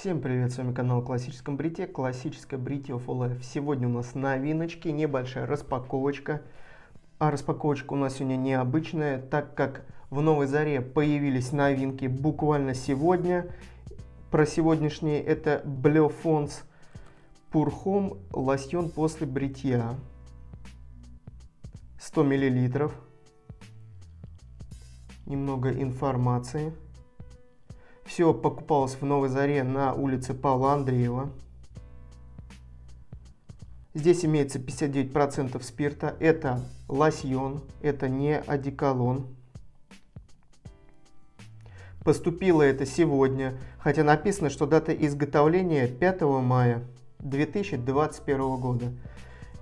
Всем привет, с вами канал Классическом бритье, классическое бритье for life. Сегодня у нас новиночки, небольшая распаковочка. А распаковочка у нас сегодня необычная, так как в Новой Заре появились новинки буквально сегодня. Про сегодняшние это Bleu Fonce Pour Homme лосьон после бритья. 100 мл. Немного информации. Все покупалось в Новой Заре на улице Павла Андреева. Здесь имеется 59% спирта. Это лосьон, это не одеколон. Поступило это сегодня, хотя написано, что дата изготовления 5 мая 2021 года.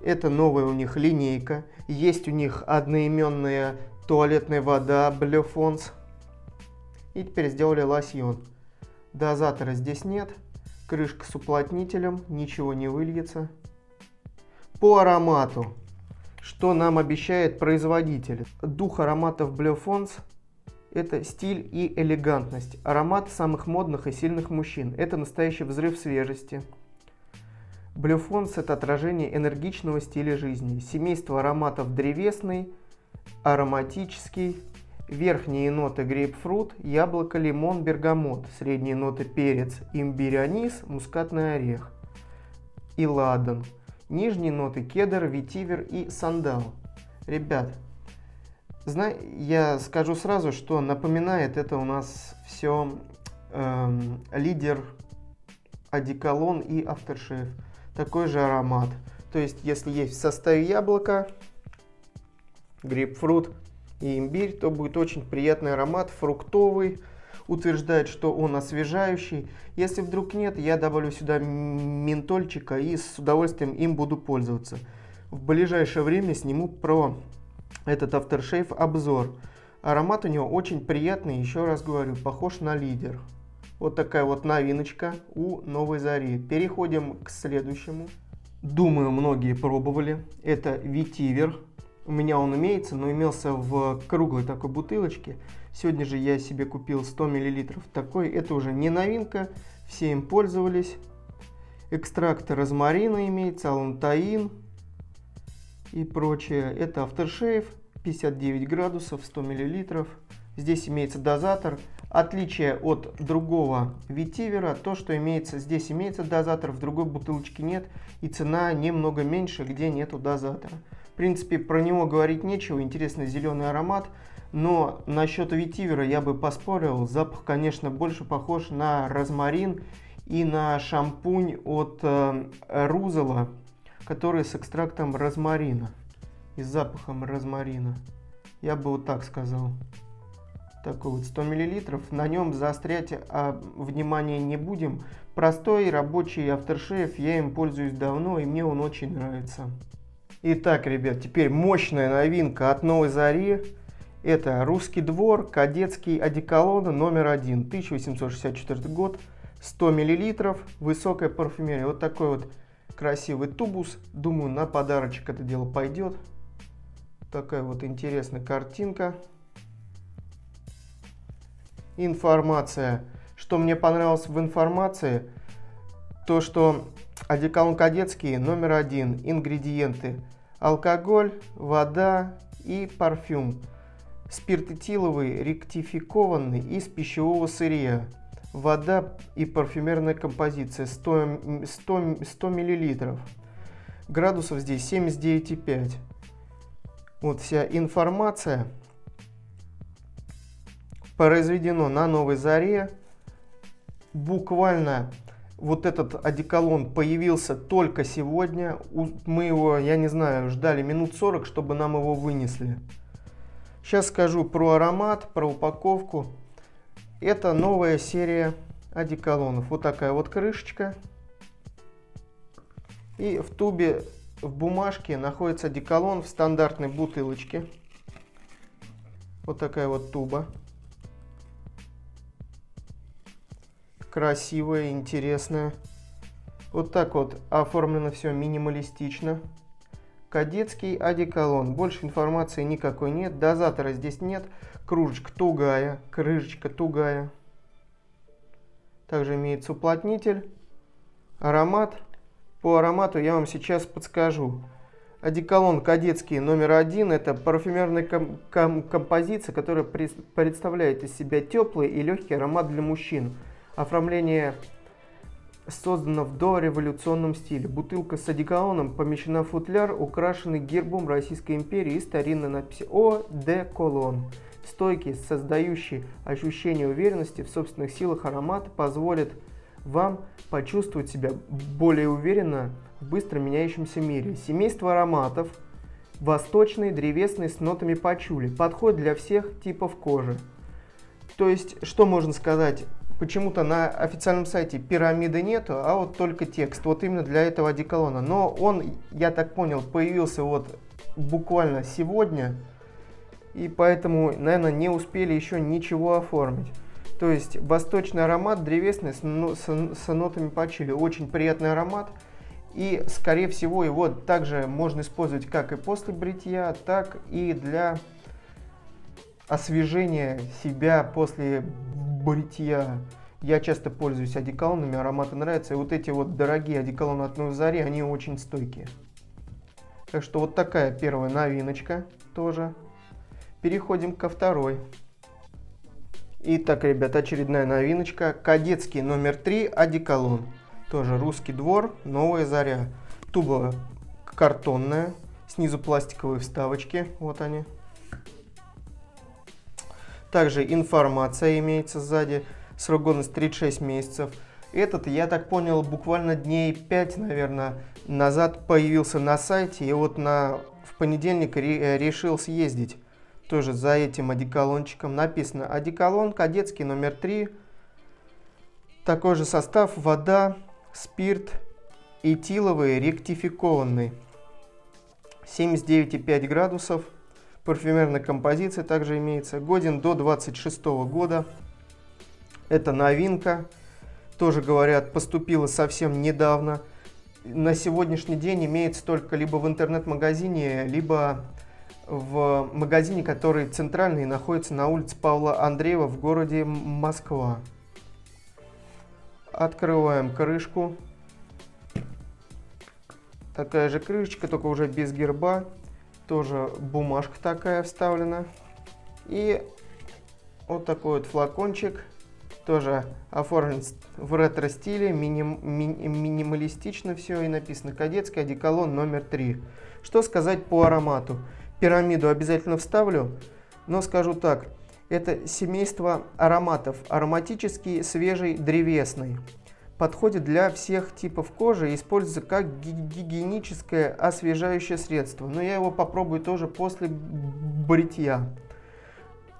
Это новая у них линейка. Есть у них одноименная туалетная вода Bleu Fonce. И теперь сделали лосьон. Дозатора здесь нет. Крышка с уплотнителем. Ничего не выльется. По аромату. Что нам обещает производитель? Дух ароматов Bleu Fonce — это стиль и элегантность. Аромат самых модных и сильных мужчин. Это настоящий взрыв свежести. Bleu Fonce — это отражение энергичного стиля жизни. Семейство ароматов древесный, ароматический. Верхние ноты грейпфрут, яблоко, лимон, бергамот. Средние ноты перец, имбирь, анис, мускатный орех и ладан. Нижние ноты кедр, ветивер и сандал. Ребят, я скажу сразу, что напоминает это у нас все лидер, одеколон и афтершейв. Такой же аромат. То есть, если есть в составе яблоко, грейпфрут и имбирь, то будет очень приятный аромат, фруктовый, утверждает, что он освежающий. Если вдруг нет, я добавлю сюда ментольчика и с удовольствием им буду пользоваться. В ближайшее время сниму про этот aftershave обзор. Аромат у него очень приятный, еще раз говорю, похож на лидер. Вот такая вот новиночка у Новой Зари. Переходим к следующему. Думаю, многие пробовали. Это ветивер. У меня он имеется, но имелся в круглой такой бутылочке. Сегодня же я себе купил 100 мл такой. Это уже не новинка, все им пользовались. Экстракт розмарина имеется, алантаин и прочее. Это aftershave, 59 градусов, 100 мл. Здесь имеется дозатор. Отличие от другого ветивера, то что имеется, здесь имеется дозатор, в другой бутылочке нет. И цена немного меньше, где нету дозатора. В принципе, про него говорить нечего, интересный зеленый аромат, но насчет ветивера я бы поспорил, запах, конечно, больше похож на розмарин и на шампунь от Рузела, который с экстрактом розмарина и с запахом розмарина, я бы вот так сказал. Такой вот 100 мл, на нем заострять внимание не будем, простой рабочий aftershave, я им пользуюсь давно и мне он очень нравится. Итак, ребят, теперь мощная новинка от Новой Зари. Это «Русский двор», «Кадетский одеколон номер один», 1864 год, 100 мл, высокая парфюмерия. Вот такой вот красивый тубус. Думаю, на подарочек это дело пойдет. Такая вот интересная картинка. Информация. Что мне понравилось в информации, то что... Одеколон кадетский номер один. Ингредиенты: алкоголь, вода и парфюм. Спирт этиловый, ректификованный из пищевого сырья. Вода и парфюмерная композиция 100 мл. Градусов здесь 79,5. Вот вся информация. Произведено на Новой Заре. Буквально... Вот этот одеколон появился только сегодня. Мы его, я не знаю, ждали минут 40, чтобы нам его вынесли. Сейчас скажу про аромат, про упаковку. Это новая серия одеколонов. Вот такая вот крышечка. И в тубе, в бумажке находится одеколон в стандартной бутылочке. Вот такая вот туба. Красивое, интересное. Вот так вот оформлено все минималистично. Кадетский одеколон. Больше информации никакой нет. Дозатора здесь нет. Кружечка тугая, крышечка тугая. Также имеется уплотнитель, аромат. По аромату я вам сейчас подскажу. Одеколон кадетский номер один – это парфюмерная композиция, которая представляет из себя теплый и легкий аромат для мужчин. Оформление создано в дореволюционном стиле. Бутылка с одеколоном помещена в футляр, украшенный гербом Российской империи и старинной надписью «Одеколон». Стойкий, создающий ощущение уверенности в собственных силах аромат позволит вам почувствовать себя более уверенно в быстро меняющемся мире. Семейство ароматов восточный, древесный, с нотами пачули. Подходит для всех типов кожи. То есть, что можно сказать? Почему-то на официальном сайте пирамиды нету, а вот только текст. Вот именно для этого одеколона. Но он, я так понял, появился вот буквально сегодня. И поэтому, наверное, не успели еще ничего оформить. То есть восточный аромат, древесный, с нотами пачули. Очень приятный аромат. И, скорее всего, его также можно использовать как и после бритья, так и для освежения себя после бритья. Я часто пользуюсь одеколонами, ароматы нравятся. И вот эти вот дорогие одеколоны от Новой Зари, они очень стойкие. Так что вот такая первая новиночка тоже. Переходим ко второй. Итак, ребята, очередная новиночка. Кадетский номер 3 одеколон. Тоже русский двор, Новая Заря. Туба картонная, снизу пластиковые вставочки. Вот они. Также информация имеется сзади. Срок годности 36 месяцев. Этот, я так понял, буквально дней 5, наверное, назад появился на сайте. И вот в понедельник решил съездить. Тоже за этим одеколончиком написано «Одеколон кадетский номер 3». Такой же состав: вода, спирт, этиловый, ректификованный. 79,5 градусов. Парфюмерная композиция также имеется. Годен до 26 года. Это новинка. Тоже, говорят, поступила совсем недавно. На сегодняшний день имеется только либо в интернет-магазине, либо в магазине, который центральный, находится на улице Павла Андреева в городе Москва. Открываем крышку. Такая же крышечка, только уже без герба. Тоже бумажка такая вставлена. И вот такой вот флакончик. Тоже оформлен в ретро-стиле, минималистично все. И написано «Кадетский одеколон номер 3». Что сказать по аромату? Пирамиду обязательно вставлю, но скажу так. Это семейство ароматов. Ароматический, свежий, древесный. Подходит для всех типов кожи и используется как гигиеническое освежающее средство. Но я его попробую тоже после бритья.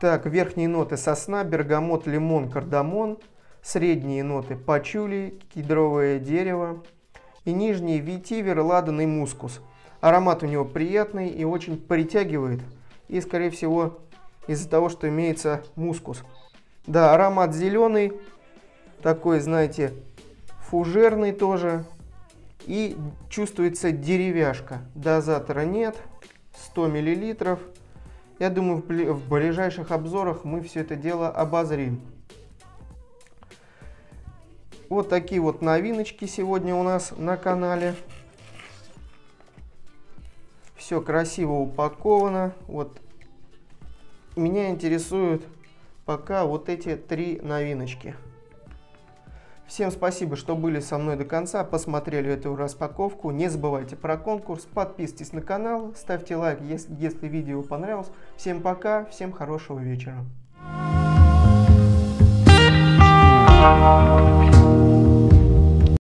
Так, верхние ноты: сосна, бергамот, лимон, кардамон. Средние ноты: пачули, кедровое дерево. И нижние: ветивер, ладан и мускус. Аромат у него приятный и очень притягивает. И, скорее всего, из-за того, что имеется мускус. Да, аромат зеленый. Такой, знаете, фужерный тоже. И чувствуется деревяшка. Дозатора нет. 100 мл. Я думаю, в ближайших обзорах мы все это дело обозрим. Вот такие вот новиночки сегодня у нас на канале. Все красиво упаковано. Вот меня интересуют пока вот эти три новиночки. Всем спасибо, что были со мной до конца, посмотрели эту распаковку. Не забывайте про конкурс, подписывайтесь на канал, ставьте лайк, если видео понравилось. Всем пока, всем хорошего вечера.